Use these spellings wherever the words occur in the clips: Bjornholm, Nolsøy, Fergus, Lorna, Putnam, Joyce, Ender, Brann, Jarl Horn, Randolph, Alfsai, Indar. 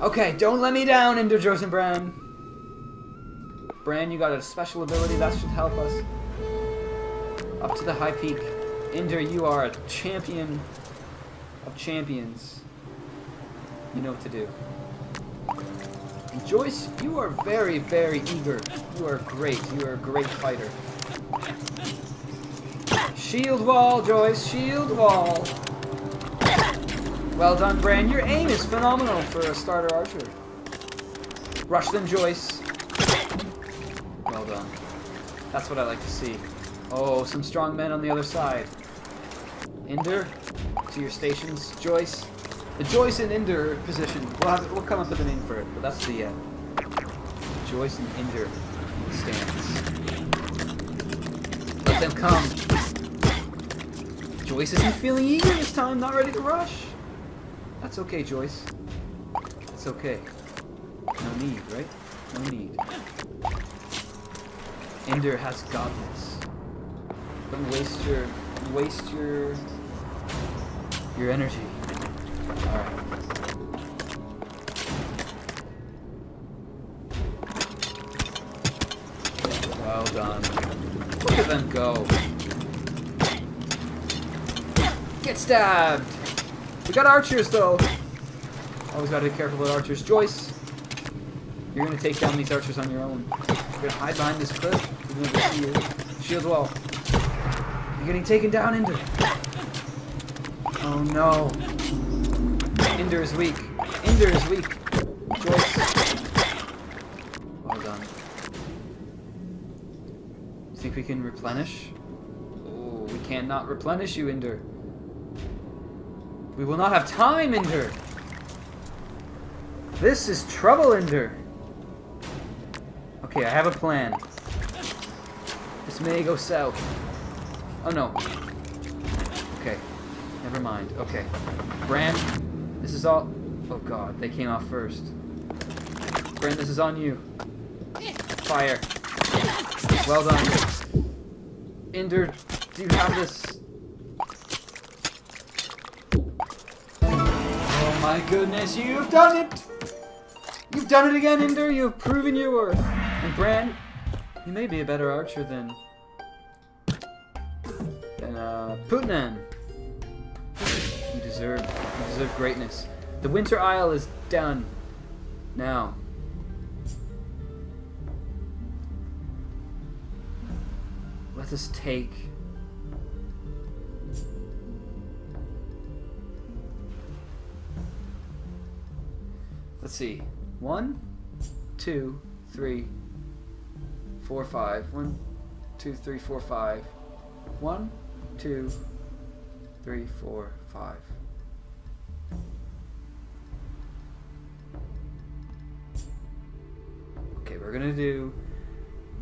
Okay, don't let me down, Ender, Joyce, and Brann. Brann, you got a special ability that should help us. Up to the high peak. Ender, you are a champion of champions. You know what to do. And Joyce, you are very, very eager. You are great. You are a great fighter. Shield wall, Joyce. Shield wall. Well done, Brann. Your aim is phenomenal for a starter archer. Rush them, Joyce. Well done. That's what I like to see. Oh, some strong men on the other side. Ender, to your stations. Joyce. The Joyce and Ender position. We'll come up with a name for it, but that's the Joyce and Ender stance. Let them come. Joyce isn't feeling eager this time, not ready to rush. That's okay, Joyce. It's okay. No need, right? No need. Ender has got this. Don't waste your energy. Alright. Well done. Look at them go. Get stabbed! We got archers though! Always gotta be careful with archers. Joyce! You're gonna take down these archers on your own. You're gonna hide behind this cliff. You're gonna see you. Shield wall. You're getting taken down, Ender. Oh no. Ender is weak. Ender is weak. Joyce. Well done. You think we can replenish? Oh, we cannot replenish you, Ender. We will not have time, Ender. This is trouble, Ender. Okay, I have a plan. This may go south. Oh no. Okay. Never mind. Okay. Brann. This is all... Oh god, they came off first. Brann, this is on you. Fire. Well done. Ender, do you have this? Oh my goodness, you've done it! You've done it again, Ender! You've proven your worth! And Brann, you may be a better archer than... Putnam. You deserve greatness. The Winter Isle is done. Now. Let us take... Let's see. 1, 2, 3, 4, 5. 1, 2, 3, 4, 5. 1, 2, 3, 4, 5. Okay, we're gonna do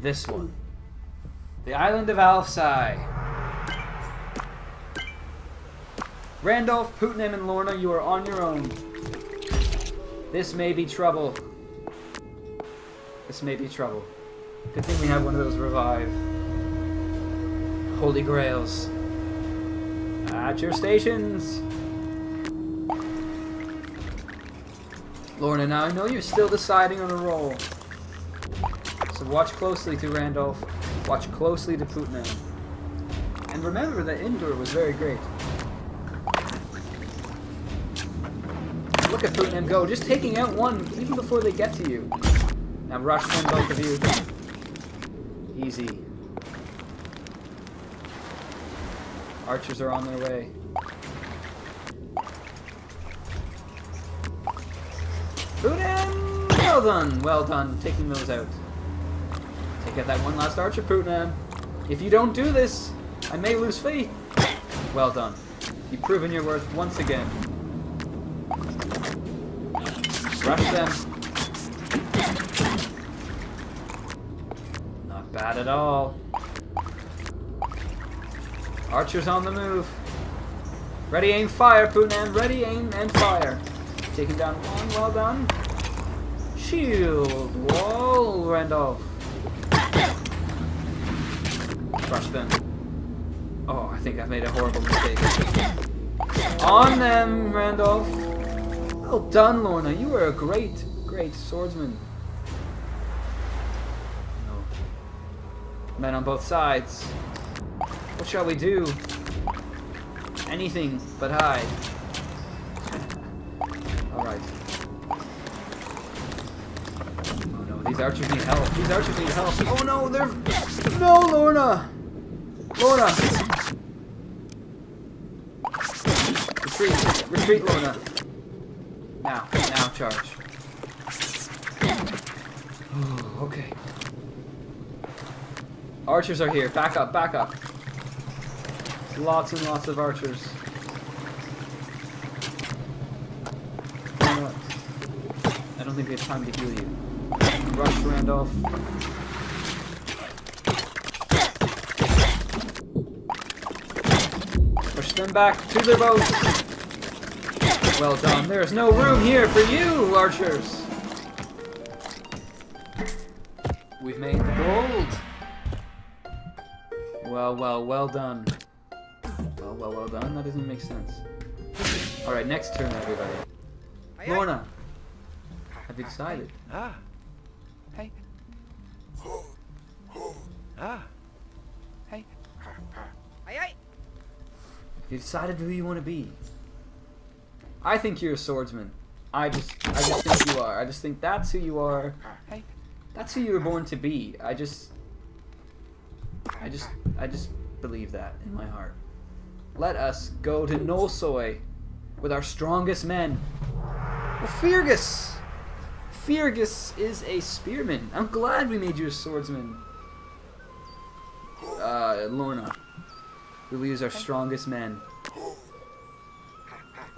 this one. The island of Alfsai. Randolph, Putnam, and Lorna, you are on your own. This may be trouble. This may be trouble. Good thing we have one of those revive Holy Grails. At your stations! Lorna, now I know you're still deciding on a role. So watch closely to Randolph, watch closely to Putnam. And remember that Indar was very great. Look at Putnam go, just taking out one even before they get to you. Now rush them, both of you. Easy. Archers are on their way. Putnam! Well done! Well done, taking those out. Take out that one last archer, Putnam. If you don't do this, I may lose faith. Well done. You've proven your worth once again. Rush them. Not bad at all. Archers on the move. Ready, aim, fire, Putnam. Ready, aim, and fire. Taking down one. Well done. Shield wall, Randolph. Crush them. Oh, I think I've made a horrible mistake. On them, Randolph. Well done, Lorna. You were a great, great swordsman. No. Men on both sides. What shall we do? Anything but hide. Alright. Oh no, these archers need help. These archers need help. Oh no, they're... No, Lorna! Lorna! Retreat! Retreat, Lorna! Now. Now charge. Oh, okay. Archers are here. Back up, back up. Lots and lots of archers. I don't think we have time to heal you. Rush Randolph. Push them back to their boats. Well done. There is no room here for you, archers. We've made the gold. Well, well, well done. Well, well done. That doesn't make sense. Alright, next turn, everybody. Lorna! Have you decided? Ah! Hey! Ah! Hey! Have you decided who you want to be? I think you're a swordsman. I just think you are. I just think that's who you are. Hey! That's who you were born to be. I just believe that in my heart. Let us go to Nolsøy with our strongest men. Well, Fergus! Fergus is a spearman. I'm glad we made you a swordsman. Lorna. We'll use our strongest men.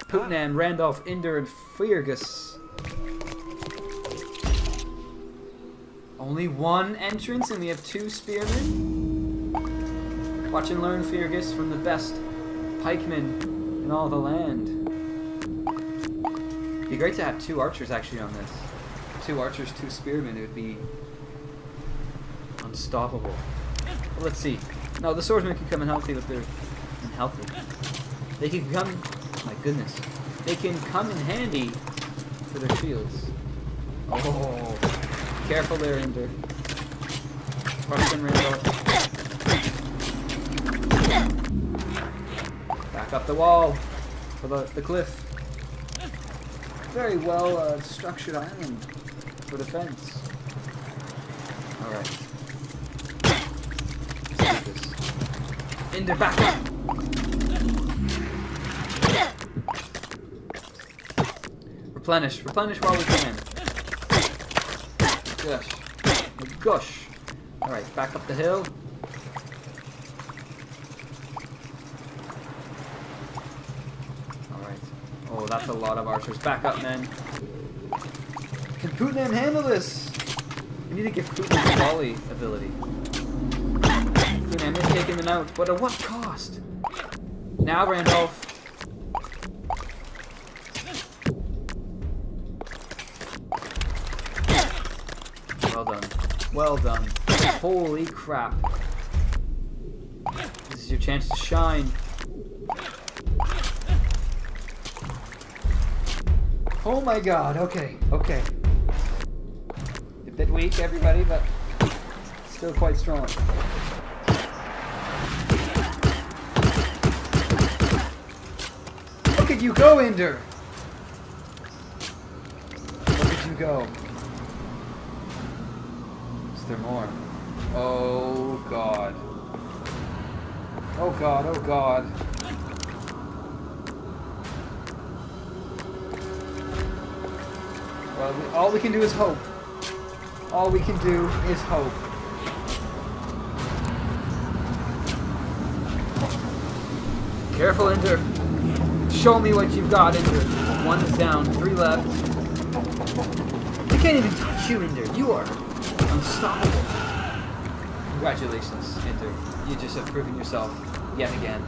Putnam, Randolph, Ender, and Fergus. Only one entrance and we have two spearmen? Watch and learn, Fergus, from the best pikemen in all the land. It'd be great to have two archers actually on this. Two archers, two spearmen. It would be unstoppable. Well, let's see. No, the swordsmen can come in healthy if they're in healthy. They can come. My goodness. They can come in handy for their shields. Oh, careful there, Ender. Rush and Randolph. Up the wall for the cliff. Very well structured island for defense. All right. Ender, back up. Replenish, replenish while we can. Gosh, gosh. All right, back up the hill. Oh, that's a lot of archers. Back up, men. Can Putnam handle this? We need to give Putnam the volley ability. Putnam is taking them out, but at what cost? Now, Randolph. Well done. Well done. Holy crap. This is your chance to shine. Oh my god, okay, okay. A bit weak, everybody, but still quite strong. Look at you go, Ender! Look at you go. Is there more? Oh god. Oh god, oh god. Well, all we can do is hope. All we can do is hope. Careful, Ender. Show me what you've got, Ender. One is down, three left. They can't even touch you, Ender. You are unstoppable. Congratulations, Ender. You just have proven yourself yet again.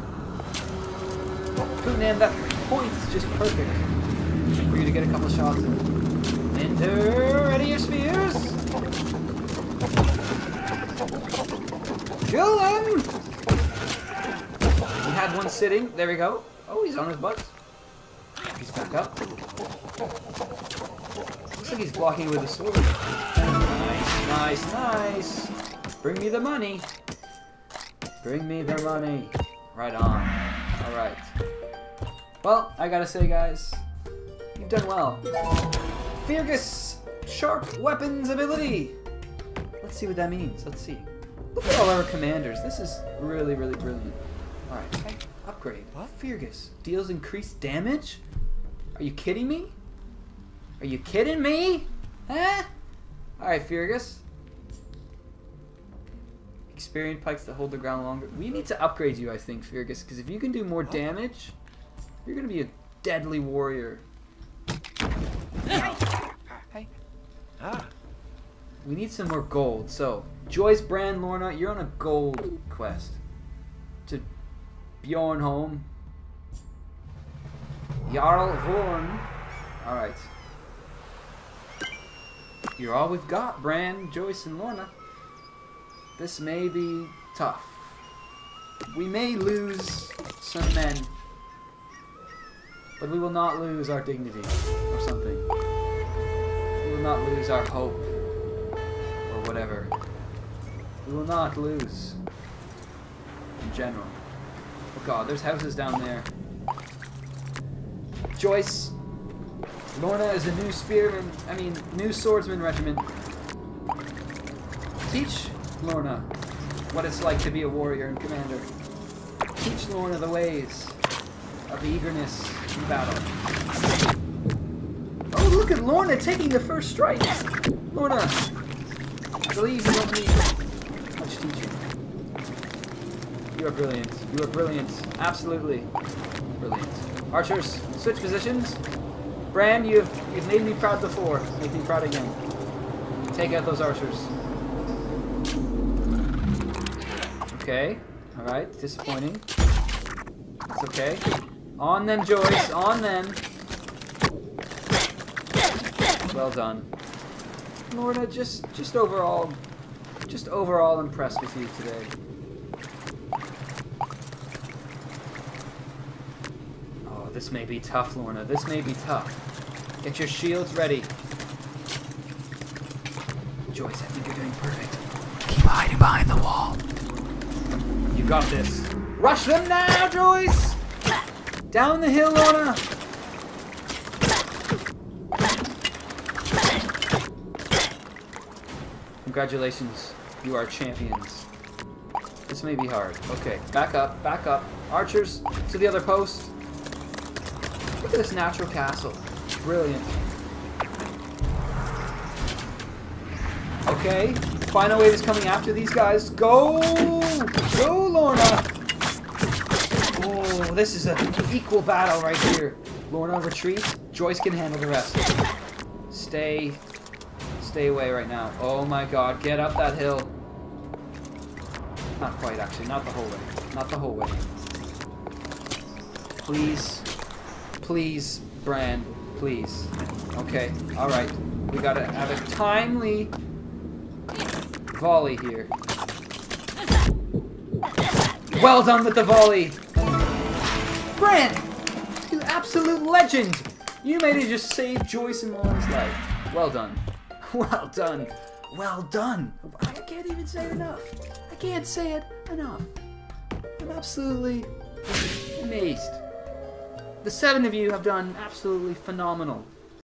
Putnam, that point is just perfect for you to get a couple shots in. Ender, ready your spears? Kill him! We had one sitting. There we go. Oh, he's on his butt. He's back up. Looks like he's blocking with a sword. Nice, nice, nice. Bring me the money. Bring me the money. Right on. Alright. Well, I gotta say, guys, you've done well. Fergus, sharp weapons ability. Let's see what that means. Let's see. Look at all our commanders. This is really, really brilliant. Alright, okay. Upgrade. What? Fergus deals increased damage? Are you kidding me? Are you kidding me? Huh? Alright, Fergus. Experienced pikes that hold the ground longer. We need to upgrade you, I think, Fergus, because if you can do more damage, you're going to be a deadly warrior. We need some more gold. So, Joyce, Brann, Lorna, you're on a gold quest. To Bjornholm. Jarl Horn. Alright. You're all we've got, Brann, Joyce, and Lorna. This may be tough. We may lose some men. But we will not lose our dignity or something. We will not lose our hope. Or whatever. We will not lose. In general. Oh god, there's houses down there. Joyce! Lorna is a new spearman, new swordsman regiment. Teach Lorna what it's like to be a warrior and commander. Teach Lorna the ways of the eagerness in battle. Oh, look at Lorna taking the first strike! Lorna, I believe you don't need much teaching. You are brilliant. You are brilliant. Absolutely brilliant. Archers, switch positions. Brann, you've made me proud before. Make me proud again. Take out those archers. Okay. Alright. Disappointing. It's okay. On them, Joyce. On them. Well done. Lorna, just overall impressed with you today. This may be tough, Lorna. This may be tough. Get your shields ready. Joyce, I think you're doing perfect. Keep hiding behind the wall. You got this. Rush them now, Joyce! Down the hill, Lorna! Congratulations. You are champions. This may be hard. Okay, back up, back up. Archers, to the other post. Look at this natural castle. Brilliant. Okay. Final wave is coming after these guys. Go! Go, Lorna! Oh, this is an equal battle right here. Lorna, retreat. Joyce can handle the rest. Stay away right now. Oh my god. Get up that hill. Not quite, actually. Not the whole way. Not the whole way. Please. Please, Brann, please. Okay, alright. We gotta have a timely volley here. Well done with the volley! Brann! You absolute legend! You made it just save Joyce and Lauren's life. Well done. Well done. Well done! I can't even say it enough. I can't say it enough. I'm absolutely amazed. The 7 of you have done absolutely phenomenal.